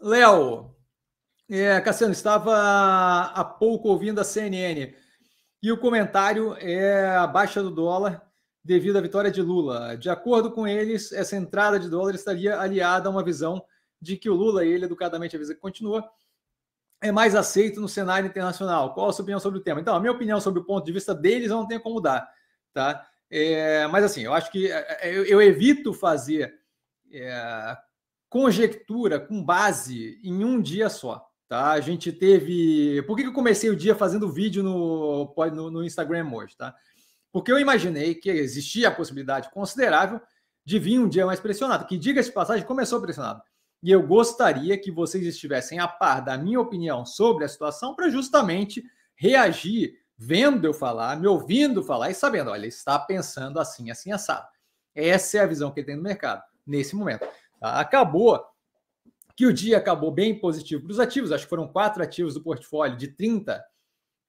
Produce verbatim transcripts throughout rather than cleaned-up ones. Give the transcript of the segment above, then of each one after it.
Léo, é, Cassiano, estava há pouco ouvindo a C N N e o comentário é a baixa do dólar devido à vitória de Lula. De acordo com eles, essa entrada de dólar estaria aliada a uma visão de que o Lula, ele educadamente avisa que continua, é mais aceito no cenário internacional. Qual a sua opinião sobre o tema? Então, a minha opinião sobre o ponto de vista deles eu não tenho como dar, tá? É, mas assim, eu acho que eu, eu evito fazer é, conjectura com base em um dia só, tá? A gente teve... Por que eu comecei o dia fazendo vídeo no, no, no Instagram hoje, tá? Porque eu imaginei que existia a possibilidade considerável de vir um dia mais pressionado, que, diga-se de passagem, começou pressionado. E eu gostaria que vocês estivessem a par da minha opinião sobre a situação para justamente reagir, vendo eu falar, me ouvindo falar e sabendo, olha, ele está pensando assim, assim, assado. Essa é a visão que ele tem no mercado, nesse momento. Tá? Acabou que o dia acabou bem positivo para os ativos, acho que foram quatro ativos do portfólio de trinta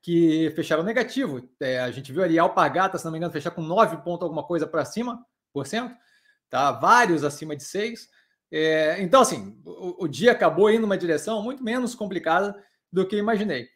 que fecharam negativo. É, a gente viu ali Alpargata, se não me engano, fechar com nove pontos alguma coisa para cima, por cento, tá? Vários acima de seis. É, então, assim, o, o dia acabou indo numa direção muito menos complicada do que eu imaginei,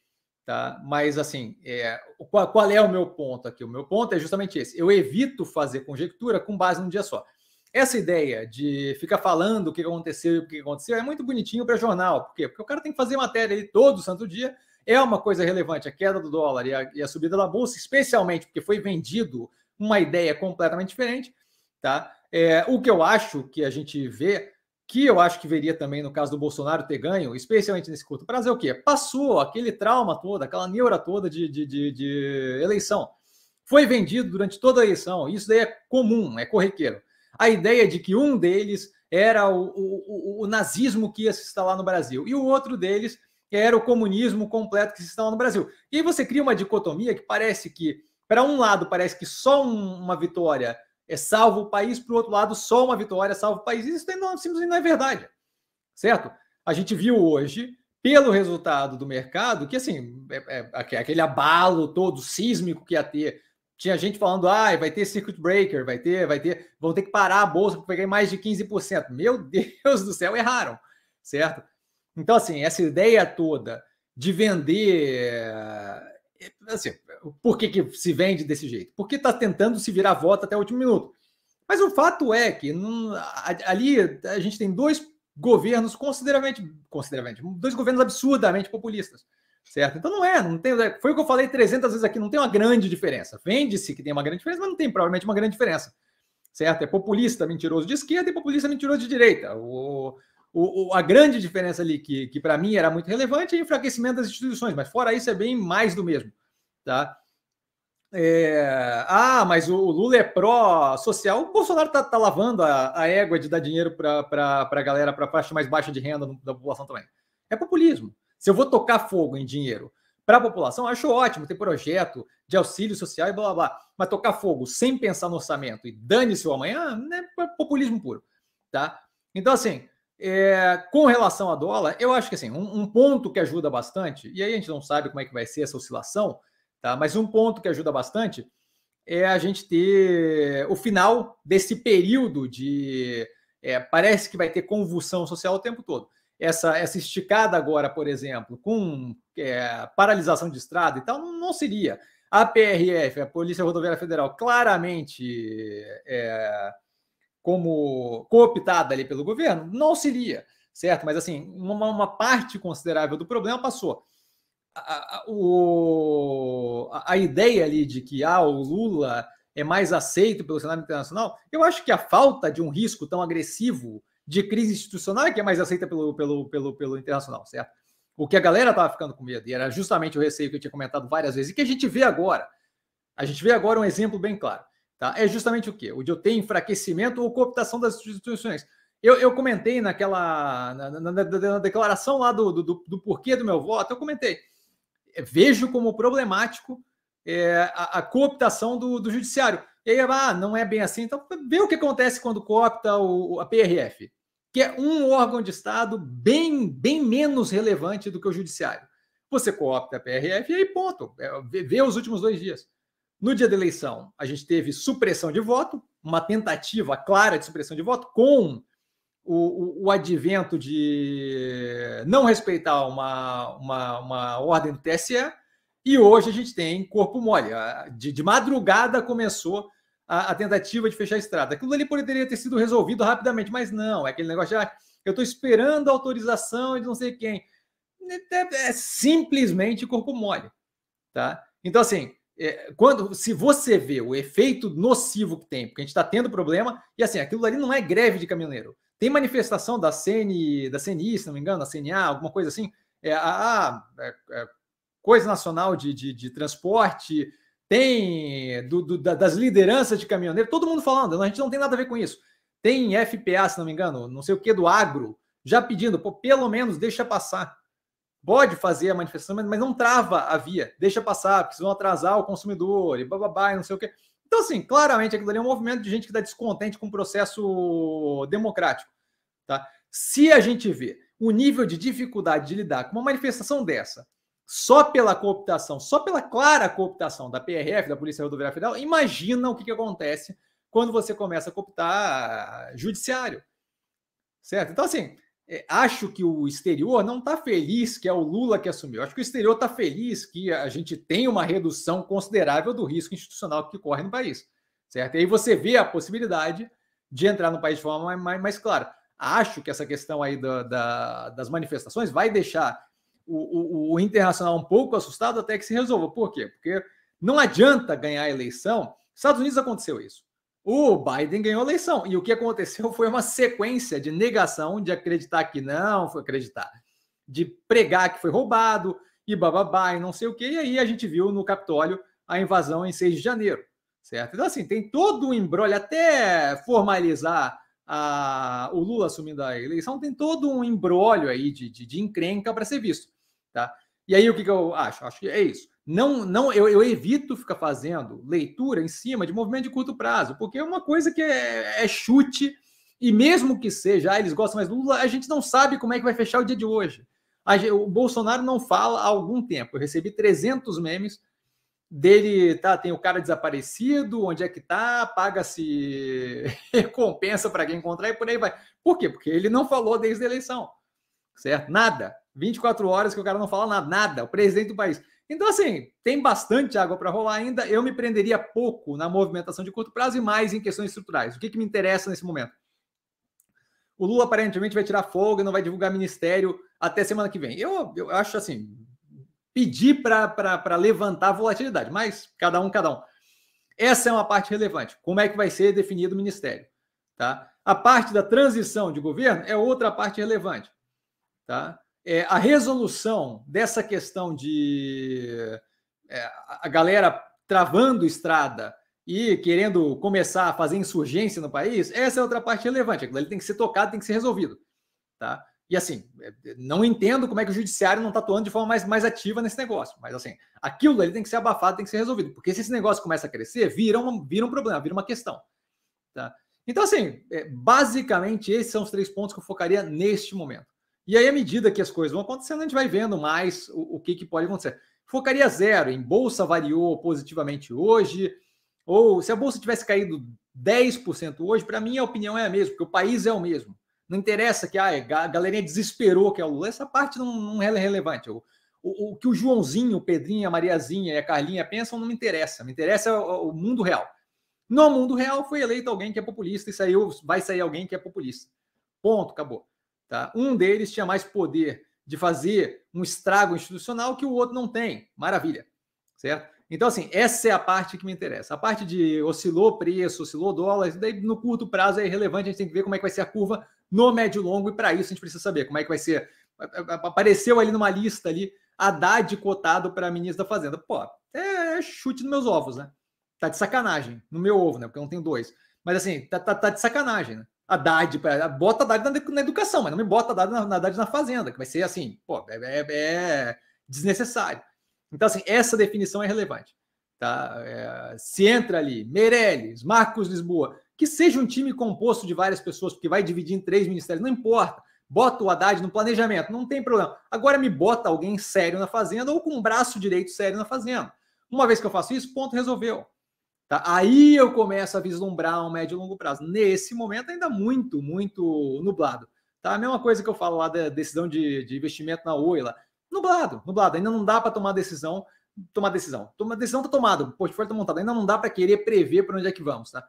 tá? Mas, assim, é, qual, qual é o meu ponto aqui? O meu ponto é justamente esse. Eu evito fazer conjectura com base num dia só. Essa ideia de ficar falando o que aconteceu e o que aconteceu é muito bonitinho para jornal. Por quê? Porque o cara tem que fazer matéria ali todo santo dia. É uma coisa relevante a queda do dólar e a, e a subida da bolsa, especialmente porque foi vendido uma ideia completamente diferente, tá? É, o que eu acho que a gente vê, que eu acho que veria também no caso do Bolsonaro ter ganho, especialmente nesse curto prazo, é o quê? Passou aquele trauma todo, aquela neura toda de, de, de, de eleição. Foi vendido durante toda a eleição. Isso daí é comum, é corriqueiro. A ideia de que um deles era o, o, o, o nazismo que ia se instalar no Brasil e o outro deles era o comunismo completo que se instala no Brasil. E aí você cria uma dicotomia que parece que, para um lado, parece que só um, uma vitória é salvo o país, para o outro lado, só uma vitória é salvo o país. Isso não, simplesmente não é verdade, certo? A gente viu hoje, pelo resultado do mercado, que assim, é, é, aquele abalo todo sísmico que ia ter. Tinha gente falando, ah, vai ter circuit breaker, vai ter, vai ter, vão ter que parar a bolsa porque pegar mais de quinze por cento. Meu Deus do céu, erraram, certo? Então, assim, essa ideia toda de vender... Assim, por que, que se vende desse jeito? Porque está tentando se virar voto até o último minuto. Mas o fato é que não, ali a gente tem dois governos consideravelmente... consideravelmente dois governos absurdamente populistas, certo? Então não é, não tem... Foi o que eu falei trezentas vezes aqui, não tem uma grande diferença. Vende-se que tem uma grande diferença, mas não tem provavelmente uma grande diferença, certo? É populista mentiroso de esquerda e populista mentiroso de direita. O... O, o, a grande diferença ali, que, que para mim era muito relevante, é o enfraquecimento das instituições, mas fora isso é bem mais do mesmo, tá? É, ah, mas o, o Lula é pró-social, o Bolsonaro tá, tá lavando a, a égua de dar dinheiro para a galera, para a faixa mais baixa de renda da população também. É populismo. Se eu vou tocar fogo em dinheiro para a população, acho ótimo ter projeto de auxílio social e blá, blá, blá, mas tocar fogo sem pensar no orçamento e dane-se o amanhã, é populismo puro, tá? Então, assim... É, com relação a dólar, eu acho que assim, um, um ponto que ajuda bastante, e aí a gente não sabe como é que vai ser essa oscilação, tá? Mas um ponto que ajuda bastante é a gente ter o final desse período de... É, parece que vai ter convulsão social o tempo todo. Essa, essa esticada agora, por exemplo, com é, paralisação de estrada e tal, não, não seria. A P R F, a Polícia Rodoviária Federal, claramente... É, como cooptada ali pelo governo, não auxilia, certo? Mas, assim, uma, uma parte considerável do problema passou. A, a, o, a, a ideia ali de que ah, o Lula é mais aceito pelo cenário internacional, eu acho que a falta de um risco tão agressivo de crise institucional é que é mais aceita pelo, pelo, pelo, pelo internacional, certo? O que a galera estava ficando com medo, e era justamente o receio que eu tinha comentado várias vezes, e que a gente vê agora. A gente vê agora um exemplo bem claro. Tá? É justamente o quê? O de eu ter enfraquecimento ou cooptação das instituições. Eu, eu comentei naquela na, na, na, na declaração lá do, do, do porquê do meu voto, eu comentei. É, vejo como problemático é, a, a cooptação do, do judiciário. E aí, ah, não é bem assim. Então, vê o que acontece quando coopta o, a P R F, que é um órgão de Estado bem, bem menos relevante do que o judiciário. Você coopta a P R F e aí ponto. É, vê, vê os últimos dois dias. No dia da eleição, a gente teve supressão de voto, uma tentativa clara de supressão de voto com o, o, o advento de não respeitar uma, uma, uma ordem do T S E, e hoje a gente tem corpo mole. De, de madrugada começou a, a tentativa de fechar a estrada. Aquilo ali poderia ter sido resolvido rapidamente, mas não, é aquele negócio já... Eu estou esperando a autorização de não sei quem. É, é simplesmente corpo mole. Tá? Então, assim, é, quando, se você vê o efeito nocivo que tem, porque a gente está tendo problema, e assim, aquilo ali não é greve de caminhoneiro. Tem manifestação da C N I, da C N I, se não me engano, da C N A, alguma coisa assim, é, a, a é, Coisa Nacional de, de, de Transporte, tem do, do, da, das lideranças de caminhoneiro, todo mundo falando, a gente não tem nada a ver com isso. Tem F P A, se não me engano, não sei o que, do agro, já pedindo, pô, pelo menos deixa passar. Pode fazer a manifestação, mas não trava a via, deixa passar, porque vão atrasar o consumidor, e bababá, e não sei o que. Então, assim, claramente, aquilo ali é um movimento de gente que está descontente com o processo democrático. Tá? Se a gente vê o nível de dificuldade de lidar com uma manifestação dessa, só pela cooptação, só pela clara cooptação da P R F, da Polícia Rodoviária Federal, imagina o que, que acontece quando você começa a cooptar judiciário, certo? Então, assim, acho que o exterior não está feliz que é o Lula que assumiu. Acho que o exterior está feliz que a gente tem uma redução considerável do risco institucional que corre no país, certo? E aí você vê a possibilidade de entrar no país de forma mais, mais, mais clara. Acho que essa questão aí da, da, das manifestações vai deixar o, o, o internacional um pouco assustado até que se resolva. Por quê? Porque não adianta ganhar a eleição. Estados Unidos aconteceu isso. O Biden ganhou a eleição. E o que aconteceu foi uma sequência de negação, de acreditar que não, foi acreditar, de pregar que foi roubado, e bababá, e não sei o quê. E aí a gente viu no Capitólio a invasão em seis de janeiro, certo? Então, assim, tem todo o embrolho, até formalizar a, o Lula assumindo a eleição, tem todo um embrolho aí de, de, de encrenca para ser visto, tá? E aí o que, que eu acho? Acho que é isso. Não, não, eu, eu evito ficar fazendo leitura em cima de movimento de curto prazo, porque é uma coisa que é, é chute, e mesmo que seja, ah, eles gostam mais do Lula, a gente não sabe como é que vai fechar o dia de hoje. A, o Bolsonaro não fala há algum tempo. Eu recebi trezentos memes dele, tá, tem o cara desaparecido, onde é que tá, paga-se recompensa para quem encontrar e por aí vai. Por quê? Porque ele não falou desde a eleição, certo? Nada. vinte e quatro horas que o cara não fala nada, nada, o presidente do país. Então, assim, tem bastante água para rolar ainda. Eu me prenderia pouco na movimentação de curto prazo e mais em questões estruturais. O que, que me interessa nesse momento? O Lula, aparentemente, vai tirar folga, não vai divulgar ministério até semana que vem. Eu, eu acho, assim, pedir para levantar a volatilidade, mas cada um, cada um. Essa é uma parte relevante. Como é que vai ser definido o ministério? Tá? A parte da transição de governo é outra parte relevante. Tá? É, a resolução dessa questão de é, a galera travando estrada e querendo começar a fazer insurgência no país, essa é outra parte relevante. Aquilo ali tem que ser tocado, tem que ser resolvido. Tá? E assim, não entendo como é que o judiciário não está atuando de forma mais, mais ativa nesse negócio. Mas assim, aquilo ali tem que ser abafado, tem que ser resolvido. Porque se esse negócio começa a crescer, vira um, vira um problema, vira uma questão. Tá? Então assim, é, basicamente esses são os três pontos que eu focaria neste momento. E aí, à medida que as coisas vão acontecendo, a gente vai vendo mais o, o que, que pode acontecer. Focaria zero em bolsa variou positivamente hoje, ou se a bolsa tivesse caído dez por cento hoje, para mim a opinião é a mesma, porque o país é o mesmo. Não interessa que ah, a galerinha desesperou que é o Lula, essa parte não, não é relevante. O, o, o que o Joãozinho, o Pedrinho, a Mariazinha e a Carlinha pensam não me interessa, me interessa o, o mundo real. No mundo real foi eleito alguém que é populista e saiu, vai sair alguém que é populista. Ponto, acabou. Tá? Um deles tinha mais poder de fazer um estrago institucional que o outro não tem. Maravilha, certo? Então, assim, essa é a parte que me interessa. A parte de oscilou preço, oscilou dólar, isso daí no curto prazo é irrelevante, a gente tem que ver como é que vai ser a curva no médio e longo, e para isso a gente precisa saber como é que vai ser. Apareceu ali numa lista ali, Haddad cotado para ministro da Fazenda. Pô, é chute nos meus ovos, né? Tá de sacanagem, no meu ovo, né? Porque eu não tenho dois. Mas, assim, tá, tá, tá de sacanagem, né? Haddad, bota Haddad na educação, mas não me bota Haddad na, Haddad na fazenda, que vai ser assim, pô, é, é, é desnecessário. Então, assim, essa definição é relevante. Tá? É, se entra ali Meirelles, Marcos Lisboa, que seja um time composto de várias pessoas, porque vai dividir em três ministérios, não importa. Bota o Haddad no planejamento, não tem problema. Agora me bota alguém sério na fazenda ou com um braço direito sério na fazenda. Uma vez que eu faço isso, ponto, resolveu. Tá? Aí eu começo a vislumbrar um médio e longo prazo. Nesse momento, ainda muito, muito nublado. Tá? A mesma coisa que eu falo lá da decisão de, de investimento na Oi lá. Nublado, nublado. Ainda não dá para tomar decisão. Tomar decisão. Toma, decisão está tomada. O portfólio está montado. Ainda não dá para querer prever para onde é que vamos. Tá?